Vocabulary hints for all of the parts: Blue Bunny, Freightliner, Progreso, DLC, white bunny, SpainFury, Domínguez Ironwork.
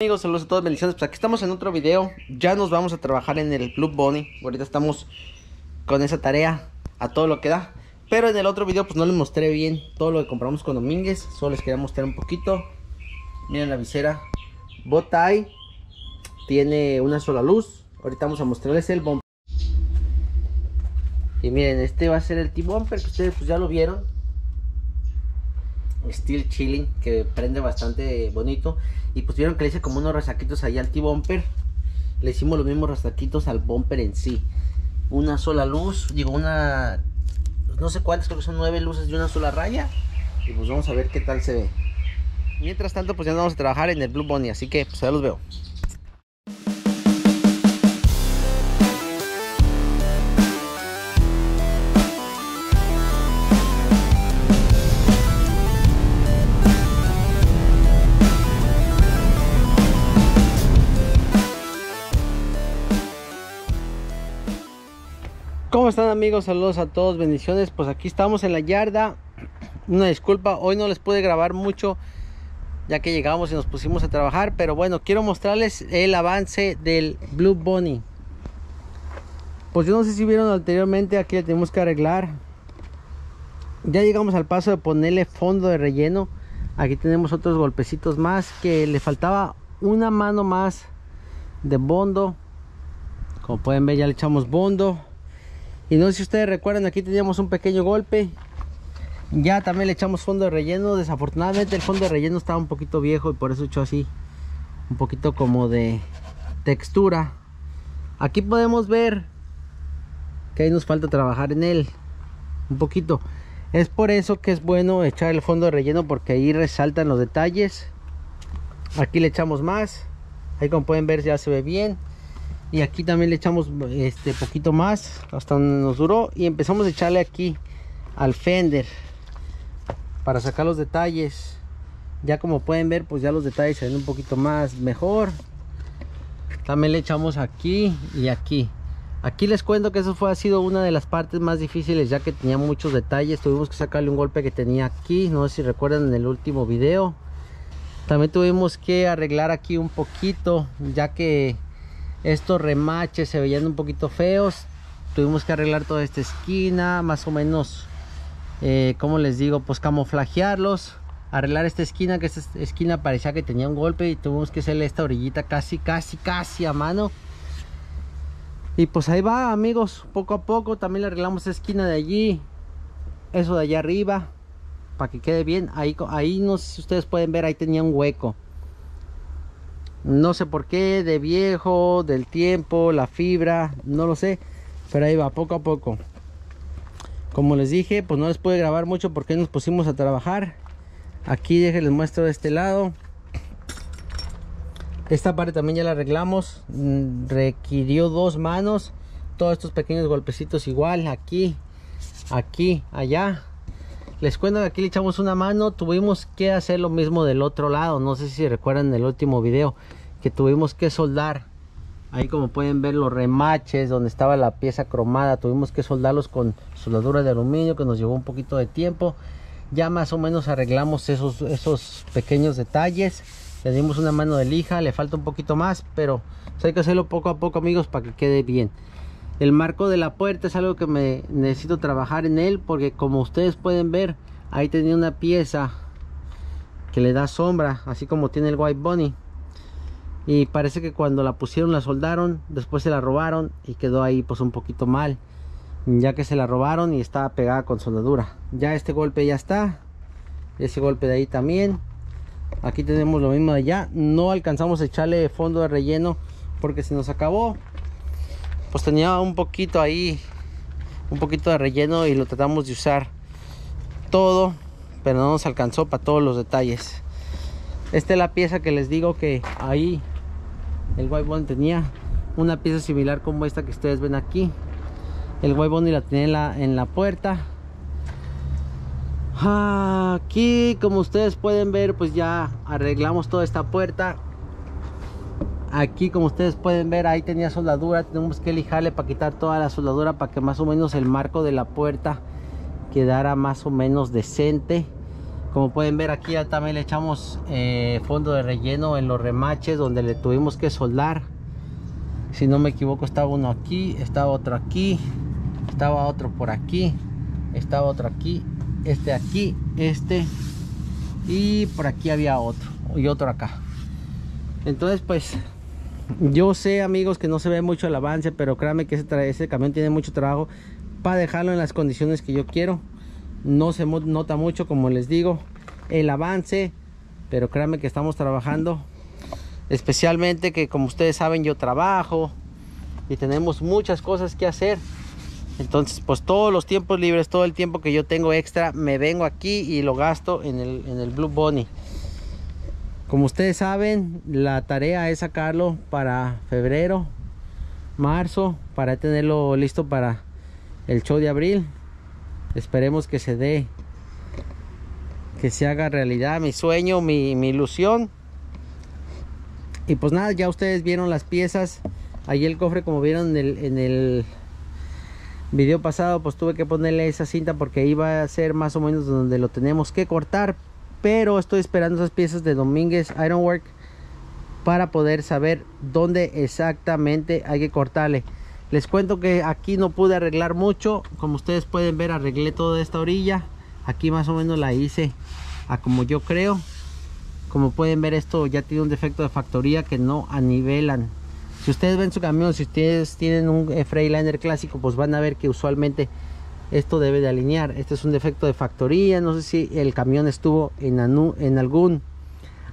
Amigos, saludos a todos, bendiciones. Pues aquí estamos en otro video. Ya nos vamos a trabajar en el Blue Bunny. Ahorita estamos con esa tarea a todo lo que da. Pero en el otro video pues no les mostré bien todo lo que compramos con Domínguez. Solo les quería mostrar un poquito. Miren la visera Botay. Tiene una sola luz. Ahorita vamos a mostrarles el bumper. Y miren, este va a ser el T-Bumper que ustedes pues ya lo vieron. Steel Chilling, que prende bastante bonito. Y pues vieron que le hice como unos resaquitos allá al T-Bumper. Le hicimos los mismos resaquitos al bumper en sí. Una sola luz, digo una... no sé cuántas, creo que son 9 luces de una sola raya. Y pues vamos a ver qué tal se ve. Mientras tanto pues ya vamos a trabajar en el Blue Bunny, así que pues ya los veo. ¿Cómo están, amigos? Saludos a todos, bendiciones. Pues aquí estamos en la yarda. Una disculpa, hoy no les pude grabar mucho ya que llegamos y nos pusimos a trabajar, pero bueno, quiero mostrarles el avance del Blue Bunny. Pues yo no sé si vieron anteriormente, aquí le tenemos que arreglar. Ya llegamos al paso de ponerle fondo de relleno. Aquí tenemos otros golpecitos más, que le faltaba una mano más de bondo. Como pueden ver, ya le echamos bondo. Y no sé si ustedes recuerdan, aquí teníamos un pequeño golpe. Ya también le echamos fondo de relleno. Desafortunadamente el fondo de relleno estaba un poquito viejo y por eso echó así un poquito como de textura. Aquí podemos ver que ahí nos falta trabajar en él un poquito. Es por eso que es bueno echar el fondo de relleno, porque ahí resaltan los detalles. Aquí le echamos más. Ahí, como pueden ver, ya se ve bien. Y aquí también le echamos poquito más, hasta donde nos duró. Y empezamos a echarle aquí al fender para sacar los detalles. Ya como pueden ver, pues ya los detalles se ven un poquito más mejor. También le echamos aquí y aquí. Aquí les cuento que eso ha sido una de las partes más difíciles, ya que tenía muchos detalles. Tuvimos que sacarle un golpe que tenía aquí, no sé si recuerdan en el último video. También tuvimos que arreglar aquí un poquito, ya que estos remaches se veían un poquito feos. Tuvimos que arreglar toda esta esquina, más o menos, como les digo, pues camuflajearlos. Arreglar esta esquina, que esta esquina parecía que tenía un golpe, y tuvimos que hacerle esta orillita casi a mano. Y pues ahí va, amigos, poco a poco. También le arreglamos esta esquina de allí, eso de allá arriba, para que quede bien. Ahí no sé si ustedes pueden ver, ahí tenía un hueco. No sé por qué, de viejo, del tiempo, la fibra, no lo sé. Pero ahí va, poco a poco. Como les dije, pues no les pude grabar mucho porque nos pusimos a trabajar. Aquí les muestro de este lado. Esta parte también ya la arreglamos. Requirió dos manos. Todos estos pequeños golpecitos igual, aquí, allá. Les cuento que aquí le echamos una mano. Tuvimos que hacer lo mismo del otro lado. No sé si recuerdan el último video, que tuvimos que soldar. Ahí, como pueden ver, los remaches donde estaba la pieza cromada. Tuvimos que soldarlos con soldadura de aluminio, que nos llevó un poquito de tiempo. Ya más o menos arreglamos esos pequeños detalles. Le dimos una mano de lija. Le falta un poquito más, pero hay que hacerlo poco a poco, amigos, para que quede bien. El marco de la puerta es algo que me necesito trabajar en él, porque como ustedes pueden ver, ahí tenía una pieza que le da sombra, así como tiene el White Bunny. Y parece que cuando la pusieron la soldaron, después se la robaron y quedó ahí pues un poquito mal, ya que se la robaron y estaba pegada con soldadura. Ya este golpe ya está, ese golpe de ahí también. Aquí tenemos lo mismo de allá. No alcanzamos a echarle fondo de relleno porque se nos acabó. Pues tenía un poquito ahí, un poquito de relleno, y lo tratamos de usar todo, pero no nos alcanzó para todos los detalles. Esta es la pieza que les digo que ahí el White Bunny tenía. Una pieza similar como esta que ustedes ven aquí. El White Bunny la tenía en la puerta. Aquí, como ustedes pueden ver, pues ya arreglamos toda esta puerta. Aquí, como ustedes pueden ver, ahí tenía soldadura. Tenemos que lijarle para quitar toda la soldadura, para que más o menos el marco de la puerta quedara más o menos decente. Como pueden ver, aquí ya también le echamos fondo de relleno en los remaches donde le tuvimos que soldar. Si no me equivoco, estaba uno aquí, estaba otro aquí, estaba otro por aquí, estaba otro aquí, este, y por aquí había otro y otro acá. Entonces pues yo sé, amigos, que no se ve mucho el avance, pero créanme que ese camión tiene mucho trabajo para dejarlo en las condiciones que yo quiero. No se nota mucho, como les digo, el avance, pero créanme que estamos trabajando, especialmente que, como ustedes saben, yo trabajo y tenemos muchas cosas que hacer. Entonces pues todos los tiempos libres, todo el tiempo que yo tengo extra, me vengo aquí y lo gasto en el Blue Bunny. Como ustedes saben, la tarea es sacarlo para febrero, marzo, para tenerlo listo para el show de abril. Esperemos que se dé, que se haga realidad mi sueño, mi ilusión. Y pues nada, ya ustedes vieron las piezas. Ahí el cofre, como vieron en el video pasado, pues tuve que ponerle esa cinta porque iba a ser más o menos donde lo tenemos que cortar. Pero estoy esperando esas piezas de Domínguez Ironwork para poder saber dónde exactamente hay que cortarle. Les cuento que aquí no pude arreglar mucho. Como ustedes pueden ver, arreglé toda esta orilla. Aquí más o menos la hice a como yo creo. Como pueden ver, esto ya tiene un defecto de factoría que no anivelan. Si ustedes ven su camión, si ustedes tienen un Freightliner clásico, pues van a ver que usualmente esto debe de alinear. Este es un defecto de factoría. No sé si el camión estuvo en algún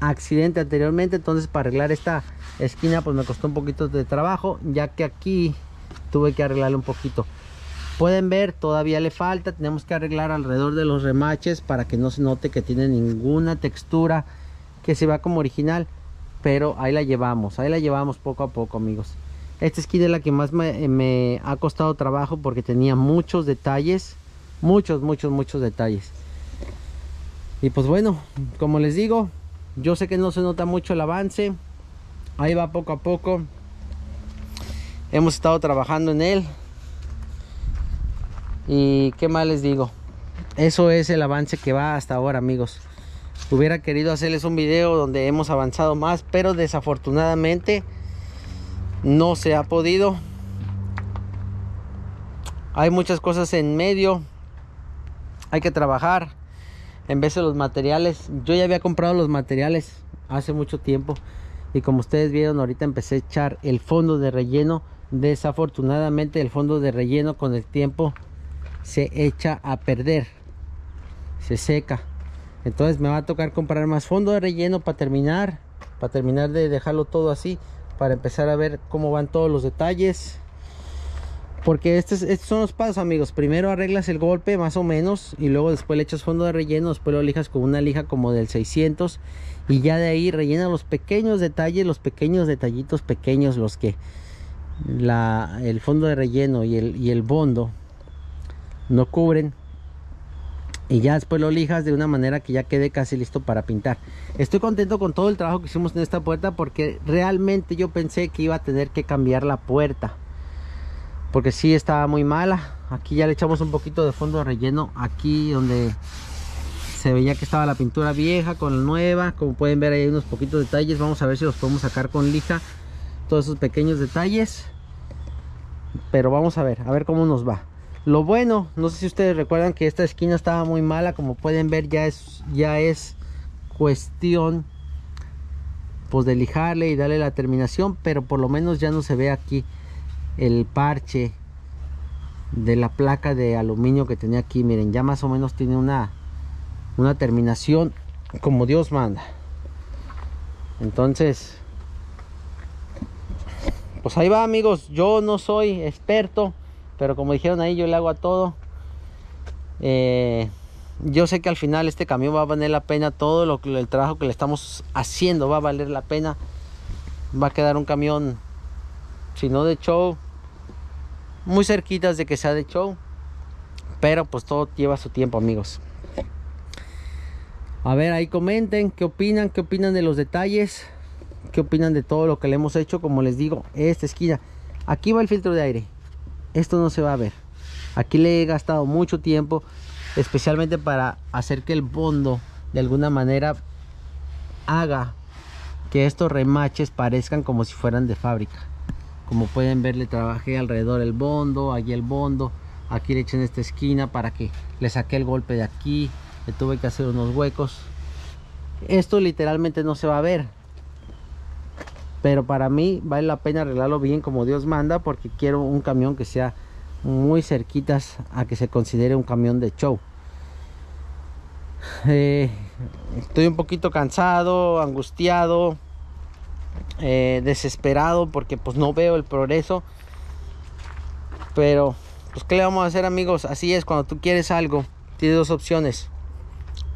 accidente anteriormente. Entonces para arreglar esta esquina pues me costó un poquito de trabajo, ya que aquí tuve que arreglarle un poquito. Pueden ver, todavía le falta. Tenemos que arreglar alrededor de los remaches para que no se note que tiene ninguna textura, que se va como original. Pero ahí la llevamos poco a poco, amigos. Esta esquina es la que más me ha costado trabajo porque tenía muchos detalles, muchos detalles. Y pues bueno, como les digo, yo sé que no se nota mucho el avance. Ahí va poco a poco. Hemos estado trabajando en él. Y qué más les digo. Eso es el avance que va hasta ahora, amigos. Hubiera querido hacerles un video donde hemos avanzado más, pero desafortunadamente no se ha podido. Hay muchas cosas en medio. Hay que trabajar. En vez de los materiales, yo ya había comprado los materiales hace mucho tiempo. Y como ustedes vieron, ahorita empecé a echar el fondo de relleno. Desafortunadamente el fondo de relleno con el tiempo se echa a perder, se seca. Entonces me va a tocar comprar más fondo de relleno para terminar de dejarlo todo así, para empezar a ver cómo van todos los detalles. Porque estos son los pasos, amigos. Primero arreglas el golpe más o menos, y luego después le echas fondo de relleno. Después lo lijas con una lija como del 600, y ya de ahí rellena los pequeños detalles, los pequeños detallitos pequeños, los que el fondo de relleno y el bondo no cubren. Y ya después lo lijas de una manera que ya quede casi listo para pintar. Estoy contento con todo el trabajo que hicimos en esta puerta, porque realmente yo pensé que iba a tener que cambiar la puerta, porque sí estaba muy mala. Aquí ya le echamos un poquito de fondo de relleno, aquí donde se veía que estaba la pintura vieja con la nueva. Como pueden ver, hay unos poquitos detalles. Vamos a ver si los podemos sacar con lija, todos esos pequeños detalles. Pero vamos a ver cómo nos va. Lo bueno, no sé si ustedes recuerdan que esta esquina estaba muy mala. Como pueden ver, ya es cuestión pues de lijarle y darle la terminación. Pero por lo menos ya no se ve aquí el parche de la placa de aluminio que tenía aquí. Miren, ya más o menos tiene una terminación como Dios manda. Entonces pues ahí va, amigos. Yo no soy experto, pero como dijeron ahí, yo le hago a todo. Yo sé que al final este camión va a valer la pena. Todo el trabajo que le estamos haciendo va a valer la pena. Va a quedar un camión, si no de show, muy cerquitas de que sea de show. Pero pues todo lleva su tiempo, amigos. A ver, ahí comenten qué opinan de los detalles, qué opinan de todo lo que le hemos hecho. Como les digo, esta esquina, aquí va el filtro de aire. Esto no se va a ver. Aquí le he gastado mucho tiempo, especialmente para hacer que el bondo de alguna manera haga que estos remaches parezcan como si fueran de fábrica. Como pueden ver, le trabajé alrededor el bondo, aquí el bondo, aquí le eché en esta esquina para que le saqué el golpe de aquí, le tuve que hacer unos huecos. Esto literalmente no se va a ver, pero para mí vale la pena arreglarlo bien como Dios manda, porque quiero un camión que sea muy cerquitas a que se considere un camión de show. Estoy un poquito cansado, angustiado, desesperado, porque pues no veo el progreso, pero pues qué le vamos a hacer, amigos. Así es, cuando tú quieres algo tienes dos opciones: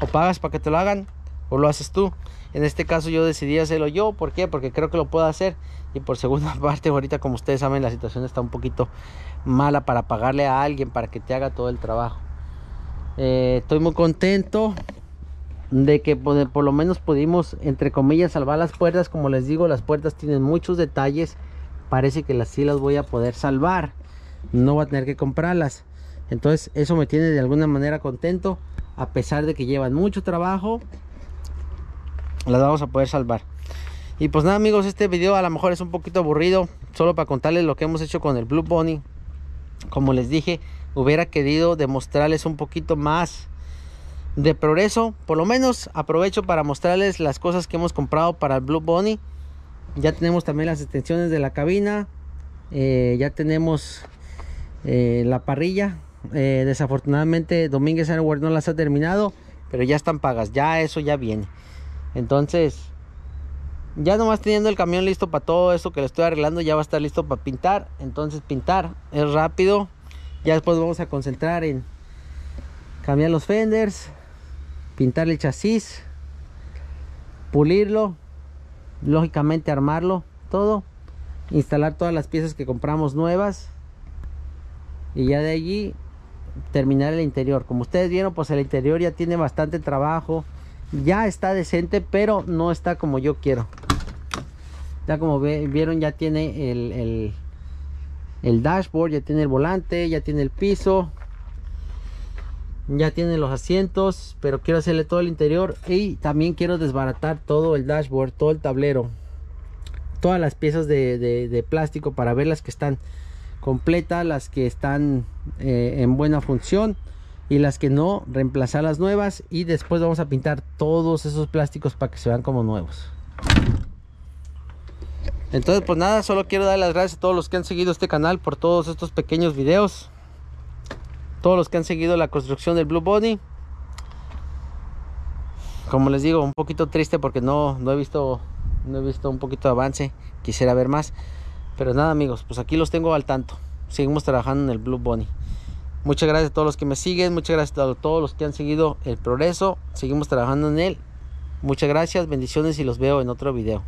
o pagas para que te lo hagan o lo haces tú. En este caso yo decidí hacerlo yo. ¿Por qué? Porque creo que lo puedo hacer. Y por segunda parte, ahorita, como ustedes saben, la situación está un poquito mala para pagarle a alguien para que te haga todo el trabajo. Estoy muy contento de que por lo menos pudimos, entre comillas, salvar las puertas. Como les digo, las puertas tienen muchos detalles. Parece que las sí las voy a poder salvar, no voy a tener que comprarlas. Entonces eso me tiene de alguna manera contento. A pesar de que llevan mucho trabajo, las vamos a poder salvar. Y pues nada, amigos, este video a lo mejor es un poquito aburrido, solo para contarles lo que hemos hecho con el Blue Bunny. Como les dije, hubiera querido demostrarles un poquito más de progreso. Por lo menos aprovecho para mostrarles las cosas que hemos comprado para el Blue Bunny. Ya tenemos también las extensiones de la cabina, ya tenemos la parrilla. Desafortunadamente Domínguez Ironwork no las ha terminado, pero ya están pagas, ya eso ya viene. Entonces, ya nomás teniendo el camión listo para todo eso que le estoy arreglando, ya va a estar listo para pintar. Entonces pintar es rápido. Ya después vamos a concentrar en cambiar los fenders, pintar el chasis, pulirlo, lógicamente armarlo todo, instalar todas las piezas que compramos nuevas, y ya de allí terminar el interior. Como ustedes vieron, pues el interior ya tiene bastante trabajo. Ya está decente, pero no está como yo quiero. Ya como vieron, ya tiene el dashboard, ya tiene el volante, ya tiene el piso, ya tiene los asientos, pero quiero hacerle todo el interior. Y también quiero desbaratar todo el dashboard, todo el tablero, todas las piezas de plástico, para ver las que están completas, las que están en buena función, y las que no, reemplazar las nuevas. Y después vamos a pintar todos esos plásticos para que se vean como nuevos. Entonces pues nada, solo quiero dar las gracias a todos los que han seguido este canal, por todos estos pequeños videos, todos los que han seguido la construcción del Blue Bunny. Como les digo, un poquito triste porque no he visto un poquito de avance. Quisiera ver más, pero nada, amigos, pues aquí los tengo al tanto. Seguimos trabajando en el Blue Bunny. Muchas gracias a todos los que me siguen. Muchas gracias a todos los que han seguido el progreso. Seguimos trabajando en él. Muchas gracias, bendiciones, y los veo en otro video.